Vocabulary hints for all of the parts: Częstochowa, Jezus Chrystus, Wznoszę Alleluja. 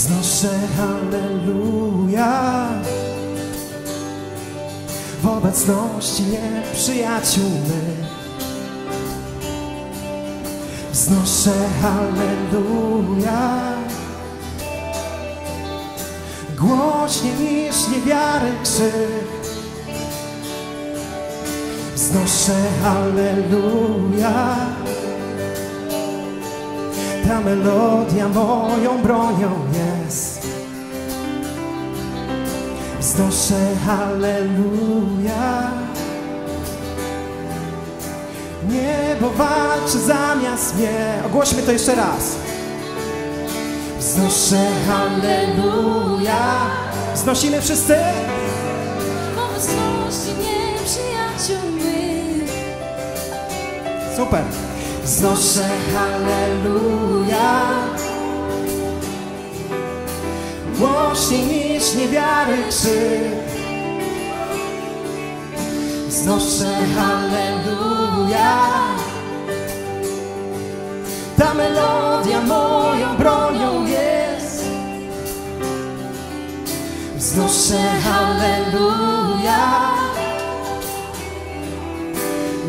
Wznoszę alleluja w obecności nieprzyjaciół mych. Wznoszę alleluja głośniej niż niewiary krzyk. Wznoszę alleluja, ta melodia moją bronią jest. Wznoszę alleluja, niebo walczy zamiast mnie. Ogłośmy to jeszcze raz. Wznoszę alleluja. Wznosimy wszyscy. Super. Wznoszę alleluja głośniej niż niewiary krzyk. Wznoszę alleluja, ta melodia moją bronią jest. Wznoszę alleluja,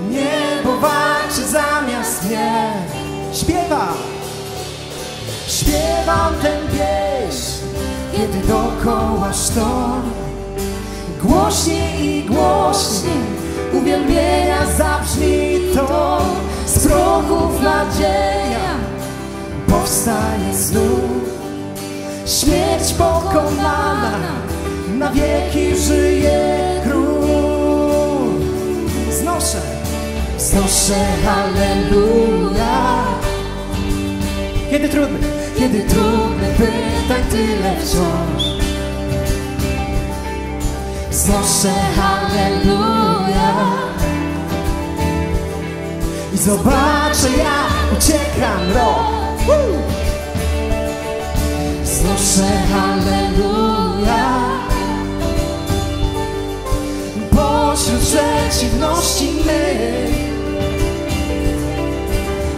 niebo walczy zamiast mnie. Śpiewam, śpiewam tę pieśń, kiedy dookoła sztorm. Głośniej i głośniej uwielbienia zabrzmi to. Z prochów nadzieja powstaje znów. Śmierć pokonana, na wieki żyje król. Wznoszę alleluja. Kiedy trudnych pytań tyle wciąż. Wznoszę alleluja i zobaczę, jak ucieka mrok. Wznoszę alleluja pośród przeciwności mych.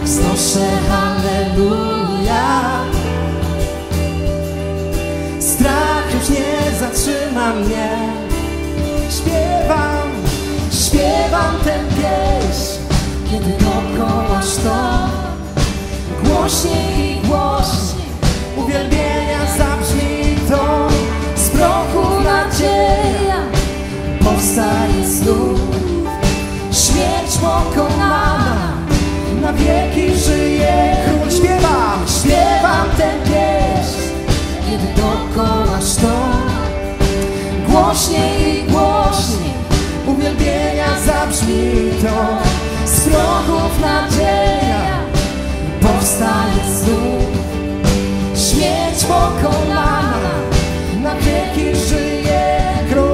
Wznoszę alleluja, strach już nie zatrzyma mnie. Śpiewam tę pieśń, kiedy dookoła sztorm. Głośniej i głośniej uwielbienia zabrzmi to. Z prochu nadzieja powstaje znów. Śmierć pokonana, na wieki żyje król. Śpiewam tę pieśń, kiedy dookoła sztorm. Głośniej i głośniej uwielbienia zabrzmi to. Z prochów nadzieja powstaje znów. Śmierć pokonana, na wieki żyje król.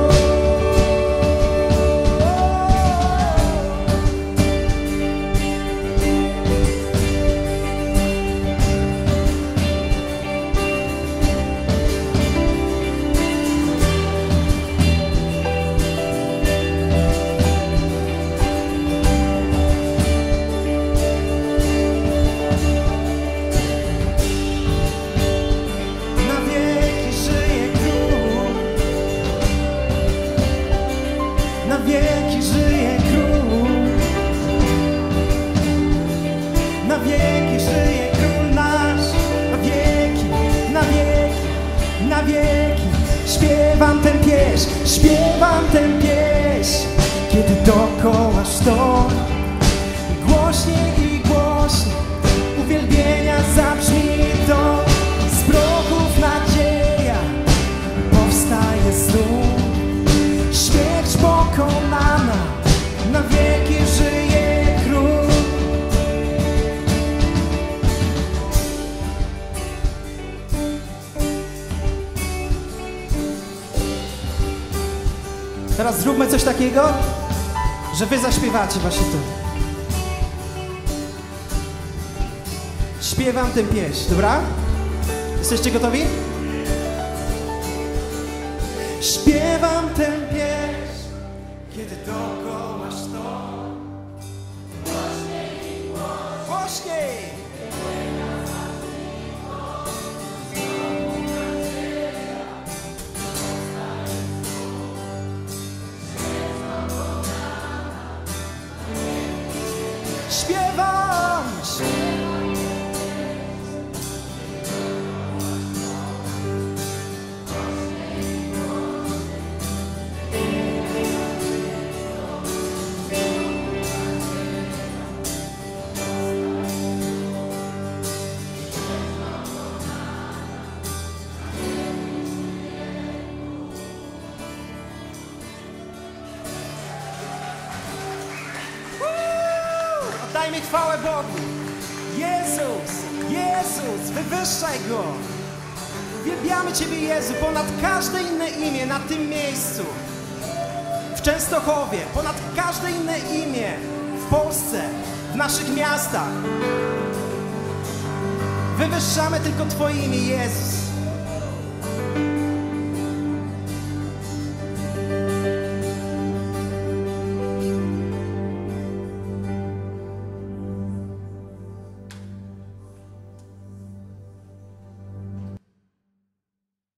Śpiewam tę pieśń, kiedy dookoła sztorm. Głośniej i głośniej uwielbienia zabrzmi to. Z prochów nadzieja powstaje znów. Śmierć pokonana, na wieki żyje król. Teraz zróbmy coś takiego, że wy zaśpiewacie właśnie tu. Śpiewam tę pieśń, dobra? Jesteście gotowi? Śpiewam tę pieśń, kiedy dookoła sztorm. Głośniej i głośniej. Głośniej! Oddajmy chwałę Bogu. Jezus, Jezus, wywyższaj Go. Uwielbiamy Ciebie, Jezu, ponad każde inne imię na tym miejscu. W Częstochowie, ponad każde inne imię w Polsce, w naszych miastach. Wywyższamy tylko Twoje imię, Jezus.